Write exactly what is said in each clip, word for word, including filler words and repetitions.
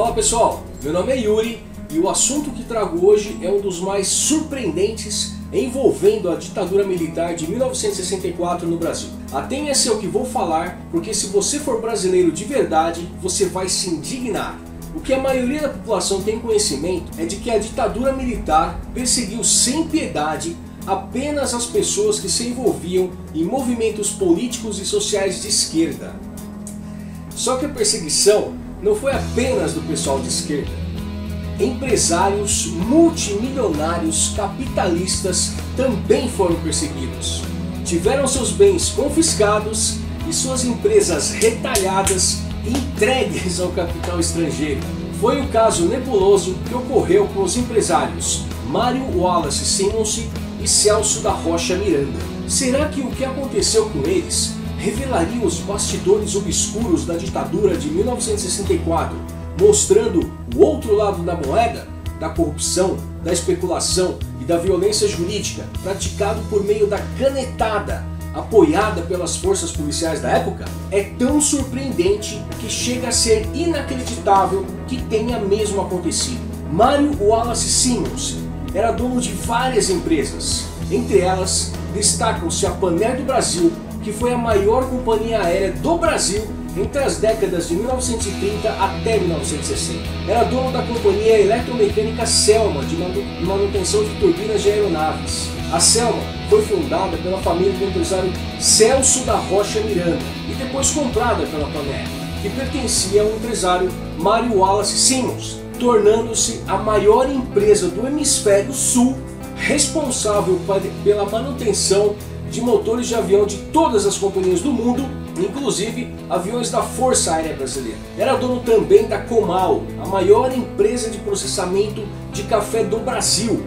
Fala pessoal, meu nome é Yuri e o assunto que trago hoje é um dos mais surpreendentes envolvendo a ditadura militar de mil novecentos e sessenta e quatro no Brasil. Atenha-se ao que vou falar, porque se você for brasileiro de verdade, você vai se indignar. O que a maioria da população tem conhecimento é de que a ditadura militar perseguiu sem piedade apenas as pessoas que se envolviam em movimentos políticos e sociais de esquerda. Só que a perseguição não foi apenas do pessoal de esquerda. Empresários multimilionários capitalistas também foram perseguidos. Tiveram seus bens confiscados e suas empresas retalhadas e entregues ao capital estrangeiro. Foi o caso nebuloso que ocorreu com os empresários Mario Wallace Simmons e Celso da Rocha Miranda. Será que o que aconteceu com eles revelaria os bastidores obscuros da ditadura de mil novecentos e sessenta e quatro, mostrando o outro lado da moeda, da corrupção, da especulação e da violência jurídica praticado por meio da canetada, apoiada pelas forças policiais da época? É tão surpreendente que chega a ser inacreditável que tenha mesmo acontecido. Mario Wallace Simmons era dono de várias empresas, entre elas destacam-se a Panair do Brasil, que foi a maior companhia aérea do Brasil entre as décadas de mil novecentos e trinta até mil novecentos e sessenta. Era dono da companhia eletromecânica Selma, de manutenção de turbinas de aeronaves. A Selma foi fundada pela família do empresário Celso da Rocha Miranda e depois comprada pela Panair, que pertencia ao empresário Mario Wallace Simmons, tornando-se a maior empresa do hemisfério sul responsável pela manutenção de motores de avião de todas as companhias do mundo, inclusive aviões da Força Aérea Brasileira. Era dono também da Comal, a maior empresa de processamento de café do Brasil.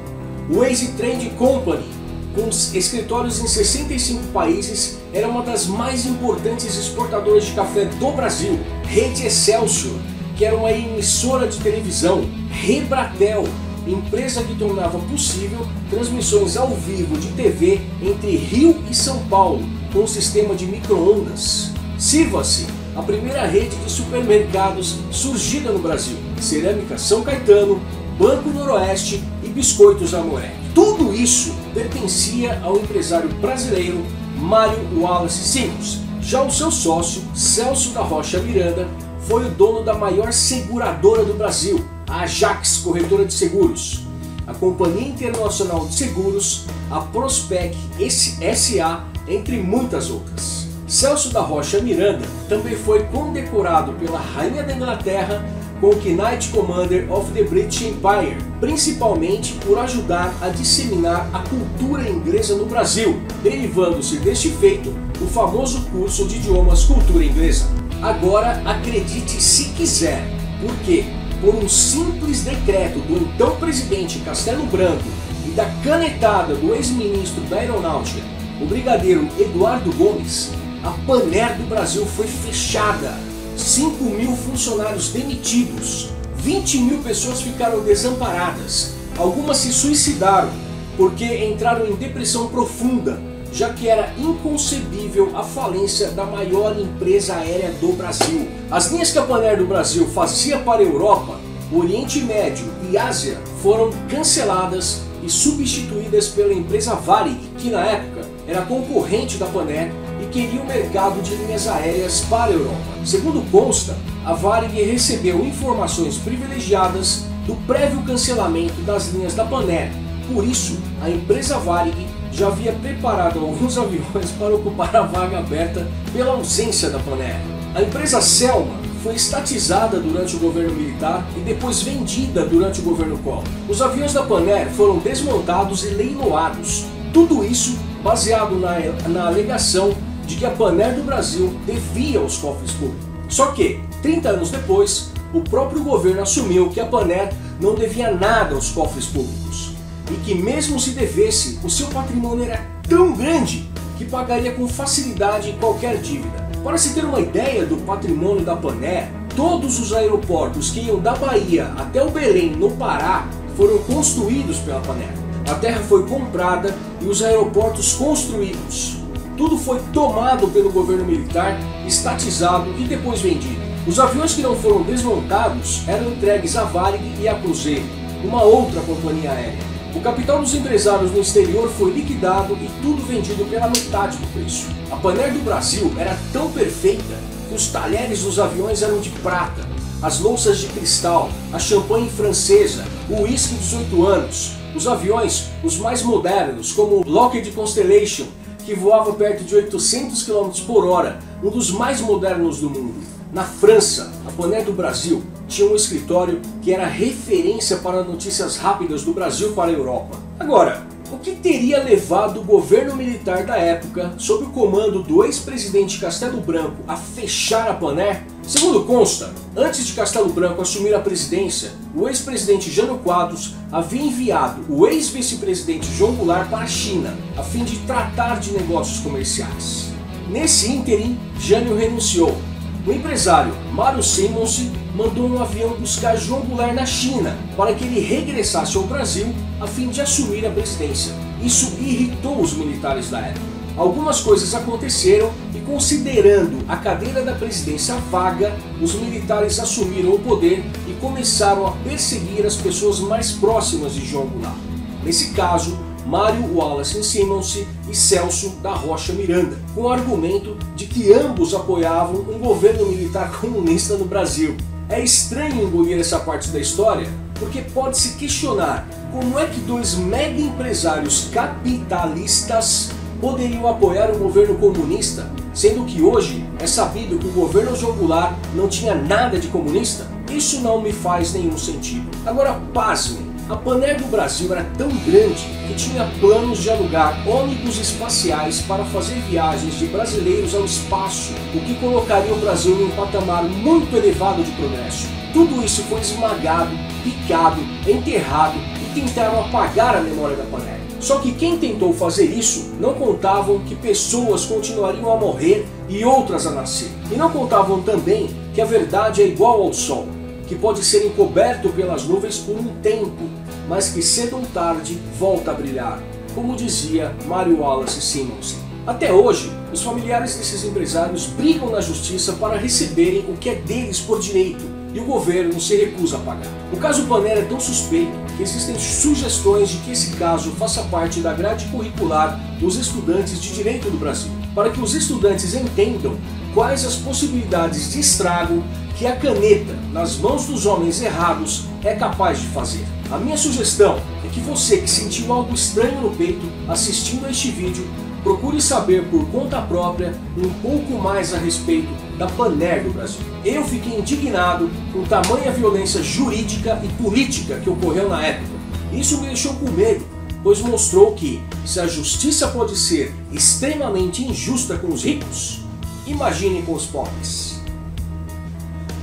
O Easy Trend Company, com escritórios em sessenta e cinco países, era uma das mais importantes exportadoras de café do Brasil. Rede Excelsior, que era uma emissora de televisão. Rebratel, empresa que tornava possível transmissões ao vivo de T V entre Rio e São Paulo, com um sistema de micro-ondas. Sirva-se, a primeira rede de supermercados surgida no Brasil. Cerâmica São Caetano, Banco Noroeste e Biscoitos Amoré. Tudo isso pertencia ao empresário brasileiro Mario Wallace Simmons. Já o seu sócio, Celso da Rocha Miranda, foi o dono da maior seguradora do Brasil, a Jax Corretora de Seguros, a Companhia Internacional de Seguros, a Prospec S A, entre muitas outras. Celso da Rocha Miranda também foi condecorado pela Rainha da Inglaterra com o Knight Commander of the British Empire, principalmente por ajudar a disseminar a cultura inglesa no Brasil, derivando-se deste feito o famoso curso de idiomas Cultura Inglesa. Agora acredite se quiser, porque por um simples decreto do então presidente Castelo Branco e da canetada do ex-ministro da Aeronáutica, o brigadeiro Eduardo Gomes, a Panair do Brasil foi fechada, cinco mil funcionários demitidos, vinte mil pessoas ficaram desamparadas, algumas se suicidaram porque entraram em depressão profunda, já que era inconcebível a falência da maior empresa aérea do Brasil. As linhas que a Panair do Brasil fazia para a Europa, Oriente Médio e Ásia foram canceladas e substituídas pela empresa Varig, que na época era concorrente da Panair e queria o mercado de linhas aéreas para a Europa. Segundo consta, a Varig recebeu informações privilegiadas do prévio cancelamento das linhas da Panair. Por isso, a empresa Varig já havia preparado alguns aviões para ocupar a vaga aberta pela ausência da Panair. A empresa Selma foi estatizada durante o governo militar e depois vendida durante o governo Collor. Os aviões da Panair foram desmontados e leiloados. Tudo isso baseado na, na alegação de que a Panair do Brasil devia aos cofres públicos. Só que, trinta anos depois, o próprio governo assumiu que a Panair não devia nada aos cofres públicos, e que mesmo se devesse, o seu patrimônio era tão grande que pagaria com facilidade qualquer dívida. Para se ter uma ideia do patrimônio da Panair, todos os aeroportos que iam da Bahia até o Belém, no Pará, foram construídos pela Panair. A terra foi comprada e os aeroportos construídos. Tudo foi tomado pelo governo militar, estatizado e depois vendido. Os aviões que não foram desmontados eram entregues à Varig e à Cruzeiro, uma outra companhia aérea. O capital dos empresários no exterior foi liquidado e tudo vendido pela metade do preço. A Panair do Brasil era tão perfeita que os talheres dos aviões eram de prata, as louças de cristal, a champanhe francesa, o uísque dezoito anos, os aviões, os mais modernos, como o Lockheed Constellation, que voava perto de oitocentos quilômetros por hora, um dos mais modernos do mundo. Na França, a Panair do Brasil tinha um escritório que era referência para notícias rápidas do Brasil para a Europa. Agora, o que teria levado o governo militar da época, sob o comando do ex-presidente Castelo Branco, a fechar a Panair? Segundo consta, antes de Castelo Branco assumir a presidência, o ex-presidente Jânio Quadros havia enviado o ex-vice-presidente João Goulart para a China, a fim de tratar de negócios comerciais. Nesse ínterim, Jânio renunciou. O empresário Mário Simonsen mandou um avião buscar João Goulart na China para que ele regressasse ao Brasil a fim de assumir a presidência. Isso irritou os militares da época. Algumas coisas aconteceram e, considerando a cadeira da presidência vaga, os militares assumiram o poder e começaram a perseguir as pessoas mais próximas de João Goulart. Nesse caso, Mario Wallace Simmons e Celso da Rocha Miranda, com o argumento de que ambos apoiavam um governo militar comunista no Brasil. É estranho engolir essa parte da história, porque pode-se questionar como é que dois mega empresários capitalistas poderiam apoiar um governo comunista, sendo que hoje é sabido que o governo João Goulart não tinha nada de comunista? Isso não me faz nenhum sentido. Agora, pasmem. A Panair do Brasil era tão grande que tinha planos de alugar ônibus espaciais para fazer viagens de brasileiros ao espaço, o que colocaria o Brasil em um patamar muito elevado de progresso. Tudo isso foi esmagado, picado, enterrado e tentaram apagar a memória da Panair. Só que quem tentou fazer isso não contavam que pessoas continuariam a morrer e outras a nascer. E não contavam também que a verdade é igual ao sol, que pode ser encoberto pelas nuvens por um tempo, mas que cedo ou tarde volta a brilhar, como dizia Mario Wallace Simmons. Até hoje, os familiares desses empresários brigam na justiça para receberem o que é deles por direito, e o governo se recusa a pagar. O caso Panair é tão suspeito que existem sugestões de que esse caso faça parte da grade curricular dos estudantes de Direito do Brasil, para que os estudantes entendam quais as possibilidades de estrago que a caneta nas mãos dos homens errados é capaz de fazer. A minha sugestão é que você que sentiu algo estranho no peito assistindo a este vídeo, procure saber por conta própria um pouco mais a respeito da Panair do Brasil. Eu fiquei indignado com tamanha violência jurídica e política que ocorreu na época. Isso me deixou com medo, pois mostrou que, se a justiça pode ser extremamente injusta com os ricos, imagine com os pobres.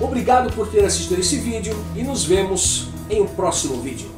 Obrigado por ter assistido esse vídeo e nos vemos em um próximo vídeo.